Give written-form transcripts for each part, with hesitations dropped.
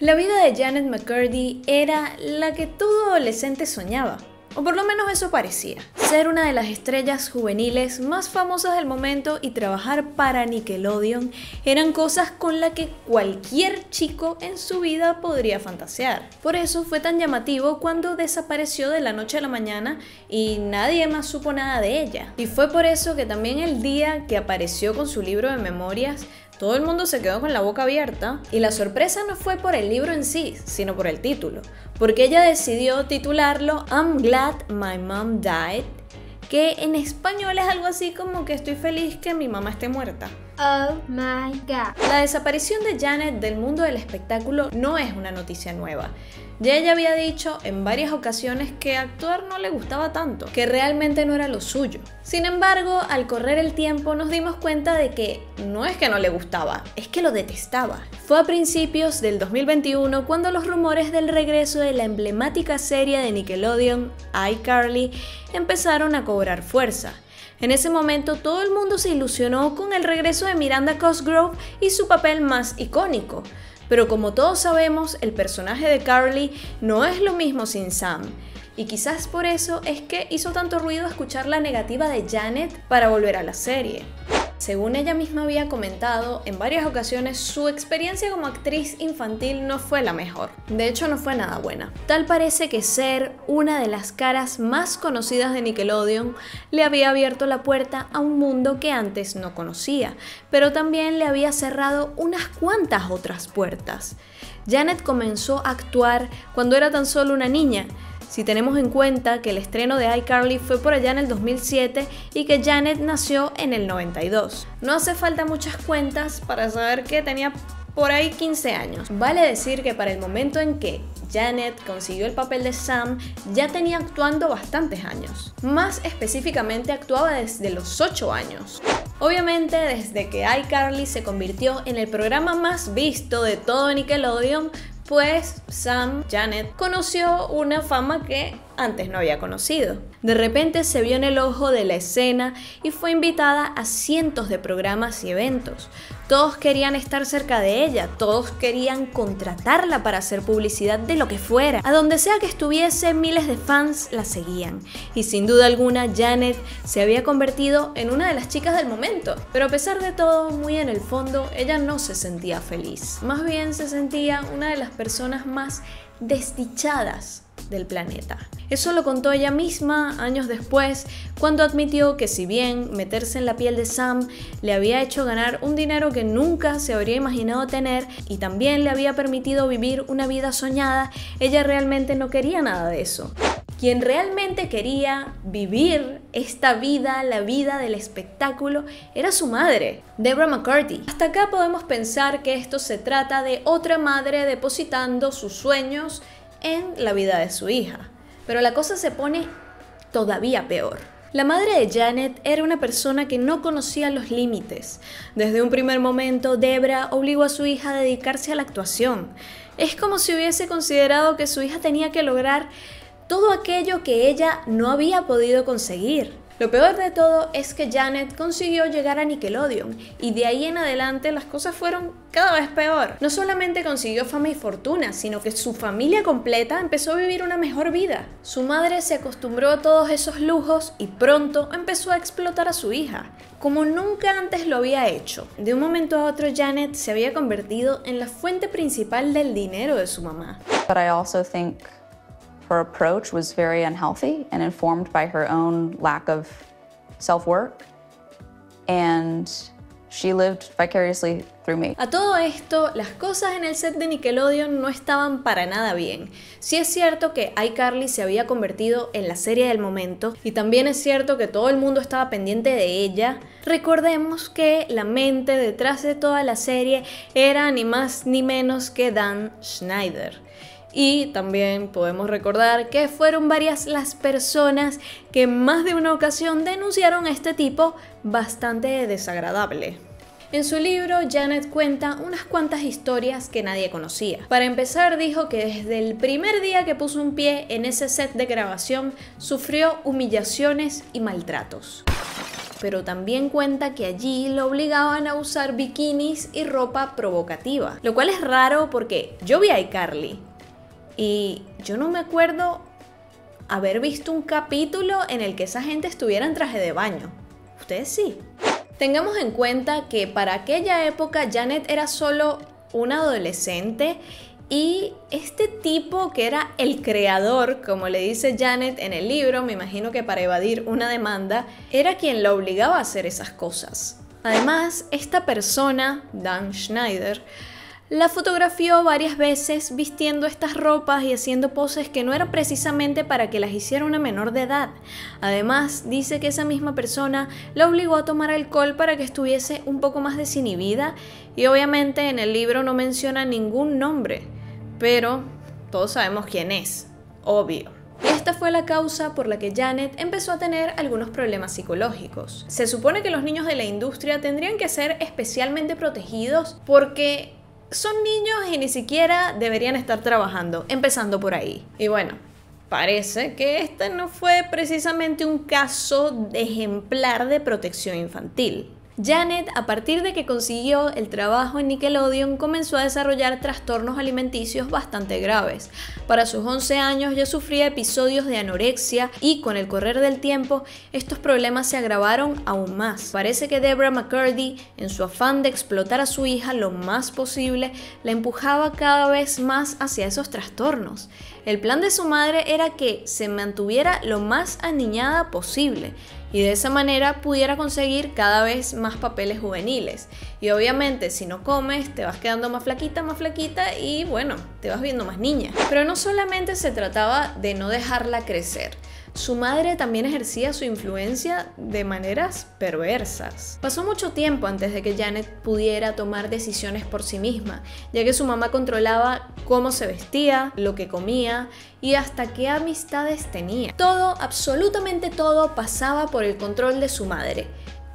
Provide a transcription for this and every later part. La vida de Jennette McCurdy era la que todo adolescente soñaba, o por lo menos eso parecía. Ser una de las estrellas juveniles más famosas del momento y trabajar para Nickelodeon eran cosas con las que cualquier chico en su vida podría fantasear. Por eso fue tan llamativo cuando desapareció de la noche a la mañana y nadie más supo nada de ella. Y fue por eso que también el día que apareció con su libro de memorias, todo el mundo se quedó con la boca abierta, y la sorpresa no fue por el libro en sí, sino por el título, porque ella decidió titularlo I'm Glad My Mom Died, que en español es algo así como que estoy feliz que mi mamá esté muerta. Oh my God. La desaparición de Jennette del mundo del espectáculo no es una noticia nueva. Ya ella había dicho en varias ocasiones que actuar no le gustaba tanto, que realmente no era lo suyo. Sin embargo, al correr el tiempo nos dimos cuenta de que no le gustaba, es que lo detestaba. Fue a principios del 2021 cuando los rumores del regreso de la emblemática serie de Nickelodeon, iCarly, empezaron a cobrar fuerza. En ese momento todo el mundo se ilusionó con el regreso de Miranda Cosgrove y su papel más icónico. Pero como todos sabemos, el personaje de Carly no es lo mismo sin Sam. Y quizás por eso es que hizo tanto ruido escuchar la negativa de Jennette para volver a la serie. Según ella misma había comentado, en varias ocasiones su experiencia como actriz infantil no fue la mejor. De hecho, no fue nada buena. Tal parece que ser una de las caras más conocidas de Nickelodeon le había abierto la puerta a un mundo que antes no conocía, pero también le había cerrado unas cuantas otras puertas. Jennette comenzó a actuar cuando era tan solo una niña. Si tenemos en cuenta que el estreno de iCarly fue por allá en el 2007 y que Jennette nació en el 92. No hace falta muchas cuentas para saber que tenía por ahí 15 años. Vale decir que para el momento en que Jennette consiguió el papel de Sam, ya tenía actuando bastantes años. Más específicamente actuaba desde los 8 años. Obviamente, desde que iCarly se convirtió en el programa más visto de todo Nickelodeon, pues Sam, Jennette, conoció una fama que antes no había conocido. De repente se vio en el ojo de la escena y fue invitada a cientos de programas y eventos. Todos querían estar cerca de ella, todos querían contratarla para hacer publicidad de lo que fuera. A donde sea que estuviese, miles de fans la seguían. Y sin duda alguna, Jennette se había convertido en una de las chicas del momento. Pero a pesar de todo, muy en el fondo, ella no se sentía feliz. Más bien se sentía una de las personas más desdichadas del planeta. Eso lo contó ella misma años después, cuando admitió que si bien meterse en la piel de Sam le había hecho ganar un dinero que nunca se habría imaginado tener y también le había permitido vivir una vida soñada, ella realmente no quería nada de eso. Quien realmente quería vivir esta vida, la vida del espectáculo, era su madre, Debra McCurdy. Hasta acá podemos pensar que esto se trata de otra madre depositando sus sueños en la vida de su hija. Pero la cosa se pone todavía peor. La madre de Jennette era una persona que no conocía los límites. Desde un primer momento, Debra obligó a su hija a dedicarse a la actuación. Es como si hubiese considerado que su hija tenía que lograr todo aquello que ella no había podido conseguir. Lo peor de todo es que Jennette consiguió llegar a Nickelodeon y de ahí en adelante las cosas fueron cada vez peor. No solamente consiguió fama y fortuna, sino que su familia completa empezó a vivir una mejor vida. Su madre se acostumbró a todos esos lujos y pronto empezó a explotar a su hija, como nunca antes lo había hecho. De un momento a otro, Jennette se había convertido en la fuente principal del dinero de su mamá. Pero también creo... Her approach was very unhealthy and informed by her own lack of self-work, and she lived vicariously through me. A todo esto, las cosas en el set de Nickelodeon no estaban para nada bien. Sí es cierto que iCarly se había convertido en la serie del momento y también es cierto que todo el mundo estaba pendiente de ella. Recordemos que la mente detrás de toda la serie era ni más ni menos que Dan Schneider. Y también podemos recordar que fueron varias las personas que en más de una ocasión denunciaron a este tipo bastante desagradable. En su libro, Jennette cuenta unas cuantas historias que nadie conocía. Para empezar, dijo que desde el primer día que puso un pie en ese set de grabación, sufrió humillaciones y maltratos. pero también cuenta que allí la obligaban a usar bikinis y ropa provocativa. Lo cual es raro porque yo vi a iCarly y yo no me acuerdo haber visto un capítulo en el que esa gente estuviera en traje de baño. Ustedes sí. Tengamos en cuenta que para aquella época Jennette era solo una adolescente y este tipo que era el creador, como le dice Jennette en el libro, me imagino que para evadir una demanda, era quien la obligaba a hacer esas cosas. Además, esta persona, Dan Schneider, la fotografió varias veces vistiendo estas ropas y haciendo poses que no eran precisamente para que las hiciera una menor de edad. Además, dice que esa misma persona la obligó a tomar alcohol para que estuviese un poco más desinhibida y obviamente en el libro no menciona ningún nombre, pero todos sabemos quién es, obvio. Y esta fue la causa por la que Jennette empezó a tener algunos problemas psicológicos. Se supone que los niños de la industria tendrían que ser especialmente protegidos porque son niños y ni siquiera deberían estar trabajando, empezando por ahí. Y bueno, parece que este no fue precisamente un caso ejemplar de protección infantil. Jennette, a partir de que consiguió el trabajo en Nickelodeon, comenzó a desarrollar trastornos alimenticios bastante graves. Para sus 11 años ya sufría episodios de anorexia y con el correr del tiempo estos problemas se agravaron aún más. Parece que Debra McCurdy, en su afán de explotar a su hija lo más posible, la empujaba cada vez más hacia esos trastornos. El plan de su madre era que se mantuviera lo más aniñada posible y de esa manera pudiera conseguir cada vez más papeles juveniles. Y obviamente si no comes te vas quedando más flaquita y bueno, te vas viendo más niña. Pero no solamente se trataba de no dejarla crecer, su madre también ejercía su influencia de maneras perversas. Pasó mucho tiempo antes de que Jennette pudiera tomar decisiones por sí misma, ya que su mamá controlaba cómo se vestía, lo que comía y hasta qué amistades tenía. Todo, absolutamente todo, pasaba por el control de su madre.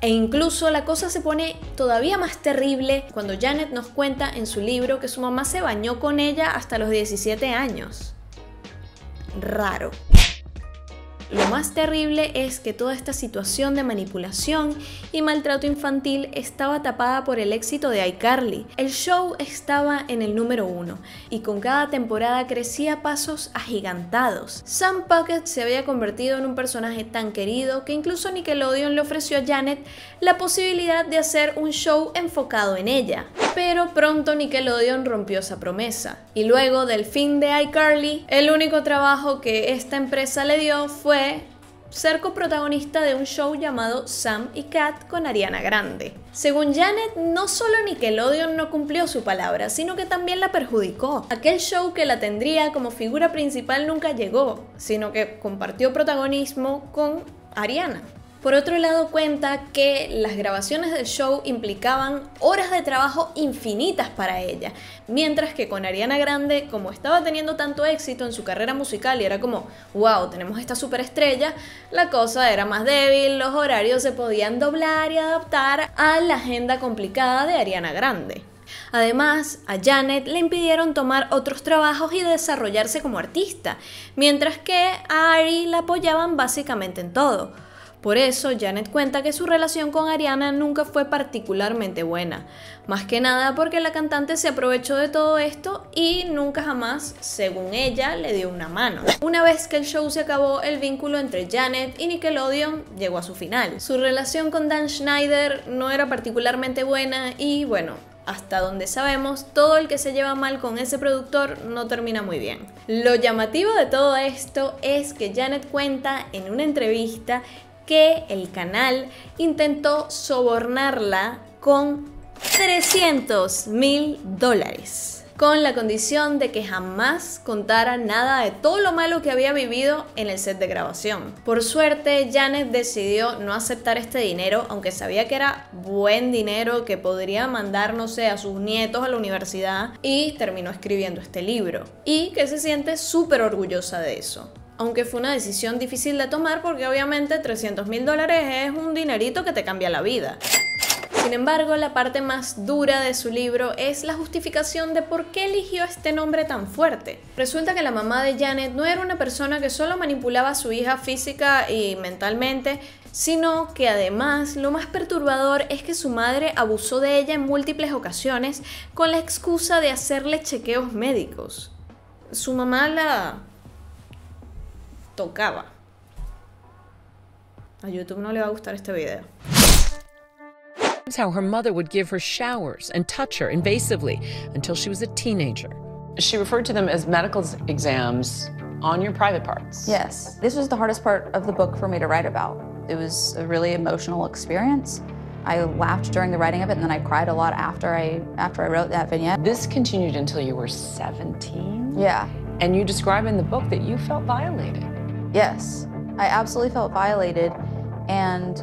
E incluso la cosa se pone todavía más terrible cuando Jennette nos cuenta en su libro que su mamá se bañó con ella hasta los 17 años. Raro. Lo más terrible es que toda esta situación de manipulación y maltrato infantil estaba tapada por el éxito de iCarly. El show estaba en el número 1 y con cada temporada crecía a pasos agigantados. Sam Puckett se había convertido en un personaje tan querido que incluso Nickelodeon le ofreció a Jennette la posibilidad de hacer un show enfocado en ella. Pero pronto Nickelodeon rompió esa promesa y luego del fin de iCarly, el único trabajo que esta empresa le dio fue ser coprotagonista de un show llamado Sam y Cat con Ariana Grande. Según Jennette, no solo Nickelodeon no cumplió su palabra, sino que también la perjudicó. Aquel show que la tendría como figura principal nunca llegó, sino que compartió protagonismo con Ariana. Por otro lado, cuenta que las grabaciones del show implicaban horas de trabajo infinitas para ella, mientras que con Ariana Grande, como estaba teniendo tanto éxito en su carrera musical y era como, wow, tenemos esta superestrella, la cosa era más débil, los horarios se podían doblar y adaptar a la agenda complicada de Ariana Grande. Además, a Jennette le impidieron tomar otros trabajos y desarrollarse como artista, mientras que a Ari la apoyaban básicamente en todo. Por eso, Jennette cuenta que su relación con Ariana nunca fue particularmente buena, más que nada porque la cantante se aprovechó de todo esto y nunca jamás, según ella, le dio una mano. Una vez que el show se acabó, el vínculo entre Jennette y Nickelodeon llegó a su final. Su relación con Dan Schneider no era particularmente buena y bueno, hasta donde sabemos, todo el que se lleva mal con ese productor no termina muy bien. Lo llamativo de todo esto es que Jennette cuenta en una entrevista que el canal intentó sobornarla con $300.000, con la condición de que jamás contara nada de todo lo malo que había vivido en el set de grabación. Por suerte, Jennette decidió no aceptar este dinero, aunque sabía que era buen dinero que podría mandar, no sé, a sus nietos a la universidad, y terminó escribiendo este libro, y que se siente súper orgullosa de eso. Aunque fue una decisión difícil de tomar porque obviamente $300.000 es un dinerito que te cambia la vida. Sin embargo, la parte más dura de su libro es la justificación de por qué eligió este nombre tan fuerte. Resulta que la mamá de Jennette no era una persona que solo manipulaba a su hija física y mentalmente, sino que además lo más perturbador es que su madre abusó de ella en múltiples ocasiones con la excusa de hacerle chequeos médicos. Su mamá la tocaba. A YouTube no le va a gustar este video. How her mother would give her showers and touch her invasively until she was a teenager. She referred to them as medical exams on your private parts. Yes, this was the hardest part of the book for me to write about. It was a really emotional experience. I laughed during the writing of it, and then I cried a lot after I wrote that vignette. This continued until you were 17? Yeah. And you describe in the book that you felt violated. Yes, I absolutely felt violated, and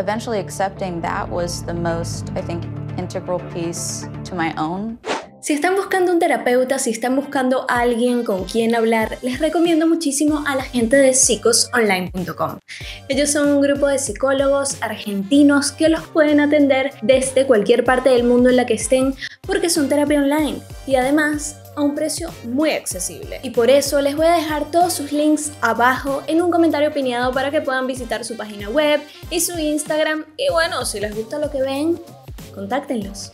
eventually accepting that was the most, I think, integral piece to my own. Si están buscando un terapeuta, si están buscando a alguien con quien hablar, les recomiendo muchísimo a la gente de psicosonline.com. Ellos son un grupo de psicólogos argentinos que los pueden atender desde cualquier parte del mundo en la que estén porque son terapia online y además a un precio muy accesible. Y por eso les voy a dejar todos sus links abajo en un comentario opinado para que puedan visitar su página web y su Instagram. Y bueno, si les gusta lo que ven, contáctenlos.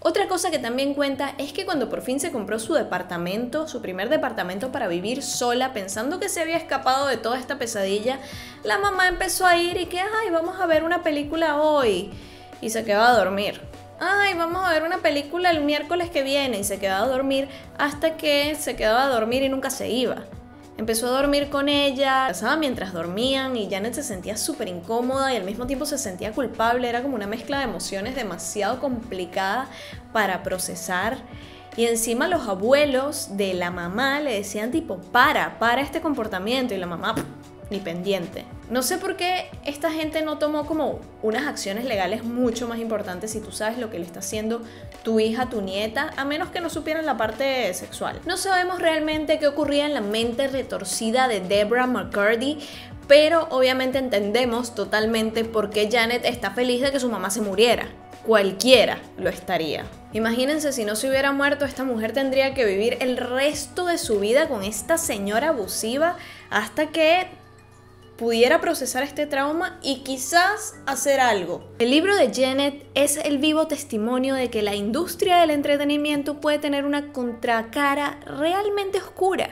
Otra cosa que también cuenta es que cuando por fin se compró su departamento, su primer departamento para vivir sola, pensando que se había escapado de toda esta pesadilla, la mamá empezó a ir y que, ay, vamos a ver una película hoy, y se quedó a dormir. Ay, vamos a ver una película el miércoles que viene, y se quedó a dormir hasta que se quedaba a dormir y nunca se iba. Empezó a dormir con ella, pasaba mientras dormían y Jennette se sentía súper incómoda y al mismo tiempo se sentía culpable. Era como una mezcla de emociones demasiado complicada para procesar. Y encima los abuelos de la mamá le decían tipo, para este comportamiento. Y la mamá, ni pendiente. No sé por qué esta gente no tomó como unas acciones legales mucho más importantes si tú sabes lo que le está haciendo tu hija, tu nieta, a menos que no supieran la parte sexual. No sabemos realmente qué ocurría en la mente retorcida de Debra McCurdy, pero obviamente entendemos totalmente por qué Jennette está feliz de que su mamá se muriera. Cualquiera lo estaría. Imagínense si no se hubiera muerto, esta mujer tendría que vivir el resto de su vida con esta señora abusiva hasta que pudiera procesar este trauma y quizás hacer algo. El libro de Jennette es el vivo testimonio de que la industria del entretenimiento puede tener una contracara realmente oscura.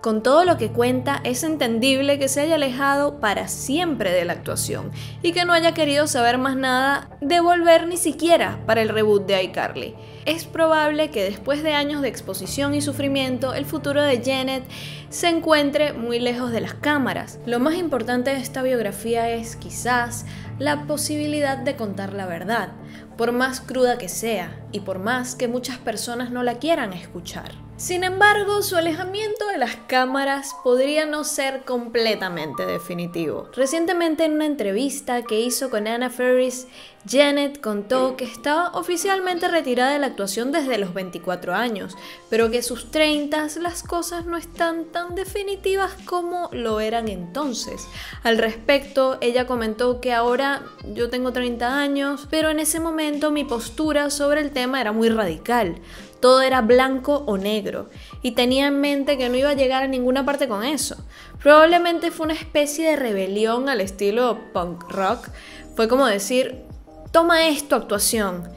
Con todo lo que cuenta, es entendible que se haya alejado para siempre de la actuación y que no haya querido saber más nada de volver ni siquiera para el reboot de iCarly. Es probable que después de años de exposición y sufrimiento, el futuro de Jennette se encuentre muy lejos de las cámaras. Lo más importante de esta biografía es, quizás, la posibilidad de contar la verdad, por más cruda que sea y por más que muchas personas no la quieran escuchar. Sin embargo, su alejamiento de las cámaras podría no ser completamente definitivo. Recientemente, en una entrevista que hizo con Anna Faris, Jennette contó que estaba oficialmente retirada de la actuación desde los 24 años, pero que a sus 30 las cosas no están tan definitivas como lo eran entonces. Al respecto, ella comentó que ahora yo tengo 30 años, pero en ese momento mi postura sobre el tema era muy radical. Todo era blanco o negro y tenía en mente que no iba a llegar a ninguna parte con eso. Probablemente fue una especie de rebelión al estilo punk rock. Fue como decir, toma esto, actuación.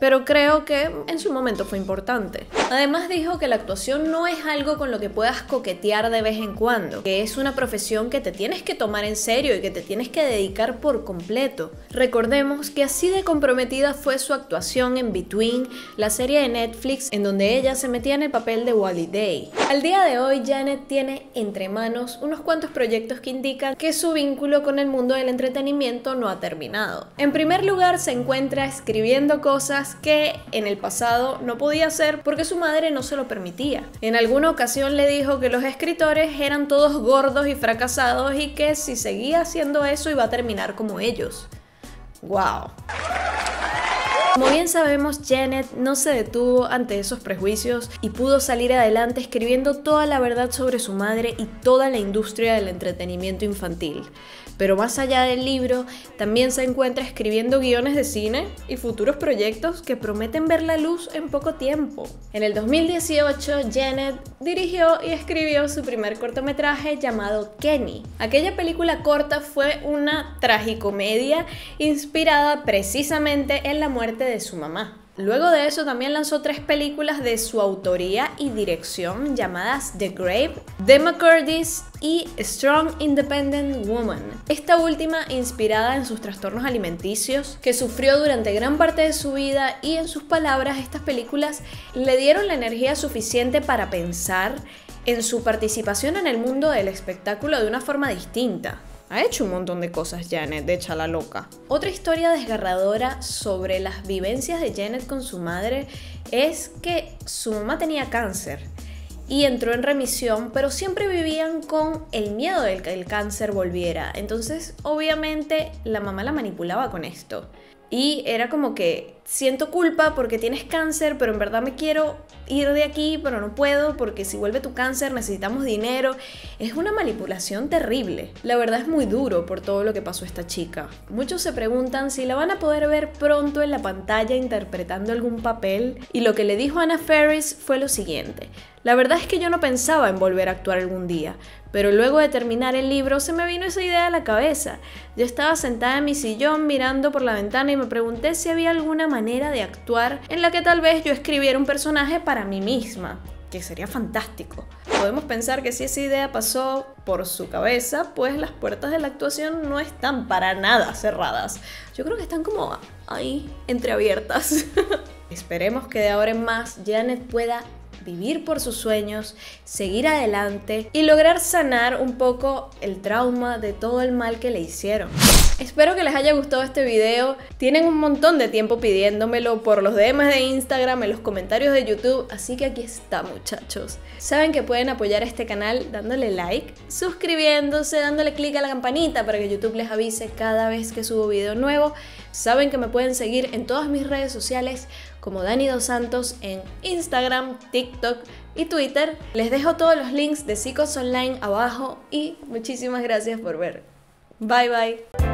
Pero creo que en su momento fue importante. Además dijo que la actuación no es algo con lo que puedas coquetear de vez en cuando, que es una profesión que te tienes que tomar en serio y que te tienes que dedicar por completo. Recordemos que así de comprometida fue su actuación en Between, la serie de Netflix en donde ella se metía en el papel de Wally Day. Al día de hoy, Jennette tiene entre manos unos cuantos proyectos que indican que su vínculo con el mundo del entretenimiento no ha terminado. En primer lugar, se encuentra escribiendo cosas que en el pasado no podía hacer porque su madre no se lo permitía. En alguna ocasión le dijo que los escritores eran todos gordos y fracasados y que si seguía haciendo eso iba a terminar como ellos. ¡Wow! Como bien sabemos, Jennette no se detuvo ante esos prejuicios y pudo salir adelante escribiendo toda la verdad sobre su madre y toda la industria del entretenimiento infantil. Pero más allá del libro, también se encuentra escribiendo guiones de cine y futuros proyectos que prometen ver la luz en poco tiempo. En el 2018, Jennette dirigió y escribió su primer cortometraje llamado Kenny. Aquella película corta fue una tragicomedia inspirada precisamente en la muerte de su mamá. Luego de eso también lanzó 3 películas de su autoría y dirección llamadas The Grave, The McCurdy's y Strong Independent Woman. Esta última inspirada en sus trastornos alimenticios que sufrió durante gran parte de su vida, y en sus palabras estas películas le dieron la energía suficiente para pensar en su participación en el mundo del espectáculo de una forma distinta. Ha hecho un montón de cosas Jennette, de chala loca. Otra historia desgarradora sobre las vivencias de Jennette con su madre es que su mamá tenía cáncer y entró en remisión, pero siempre vivían con el miedo de que el cáncer volviera. Entonces, obviamente, la mamá la manipulaba con esto. Y era como que siento culpa porque tienes cáncer, pero en verdad me quiero ir de aquí, pero no puedo porque si vuelve tu cáncer necesitamos dinero. Es una manipulación terrible. La verdad es muy duro por todo lo que pasó esta chica. Muchos se preguntan si la van a poder ver pronto en la pantalla interpretando algún papel, y lo que le dijo Anna Faris fue lo siguiente: la verdad es que yo no pensaba en volver a actuar algún día, pero luego de terminar el libro se me vino esa idea a la cabeza. Yo estaba sentada en mi sillón mirando por la ventana y me pregunté si había alguna manera de actuar en la que tal vez yo escribiera un personaje para mí misma, que sería fantástico. Podemos pensar que si esa idea pasó por su cabeza, pues las puertas de la actuación no están para nada cerradas. Yo creo que están como ahí, entreabiertas. Esperemos que de ahora en más Jennette pueda vivir por sus sueños, seguir adelante y lograr sanar un poco el trauma de todo el mal que le hicieron. Espero que les haya gustado este video. Tienen un montón de tiempo pidiéndomelo por los DMs de Instagram, en los comentarios de YouTube, así que aquí está, muchachos. Saben que pueden apoyar a este canal dándole like, suscribiéndose, dándole click a la campanita para que YouTube les avise cada vez que subo video nuevo. Saben que me pueden seguir en todas mis redes sociales como Dani Dos Santos en Instagram, TikTok y Twitter. Les dejo todos los links de Psicos Online abajo y muchísimas gracias por ver. Bye bye.